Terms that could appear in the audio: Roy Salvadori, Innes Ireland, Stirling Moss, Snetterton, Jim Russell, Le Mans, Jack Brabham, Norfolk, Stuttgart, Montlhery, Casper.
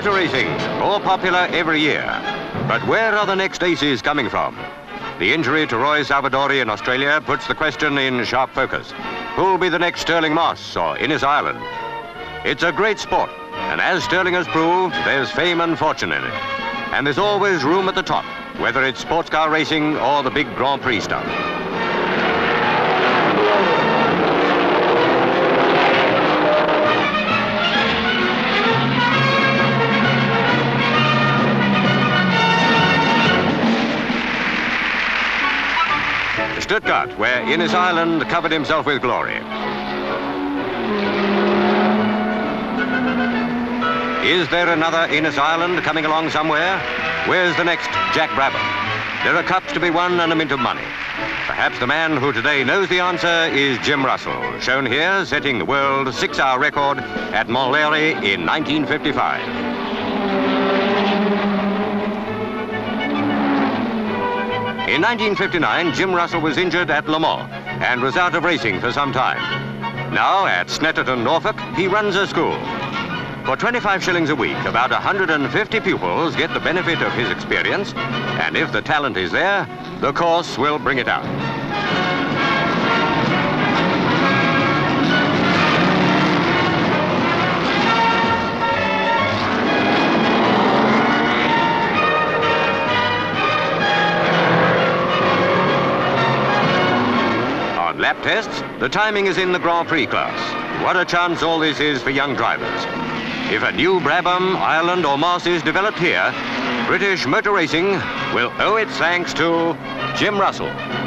Motor racing, more popular every year. But where are the next aces coming from? The injury to Roy Salvadori in Australia puts the question in sharp focus. Who'll be the next Stirling Moss or Innes Ireland? It's a great sport, and as Stirling has proved, there's fame and fortune in it. And there's always room at the top, whether it's sports car racing or the big Grand Prix stuff. Stuttgart, where Innes Ireland covered himself with glory. Is there another Innes Ireland coming along somewhere? Where's the next Jack Brabham? There are cups to be won and a mint of money. Perhaps the man who today knows the answer is Jim Russell, shown here setting the world six-hour record at Montlhery in 1955. In 1959, Jim Russell was injured at Le Mans and was out of racing for some time. Now, at Snetterton, Norfolk, he runs a school. For 25 shillings a week, about 150 pupils get the benefit of his experience, and if the talent is there, the course will bring it out. Lap tests, the timing is in the Grand Prix class. What a chance all this is for young drivers. If a new Brabham, Ireland or Moss is developed here, British motor racing will owe its thanks to Jim Russell.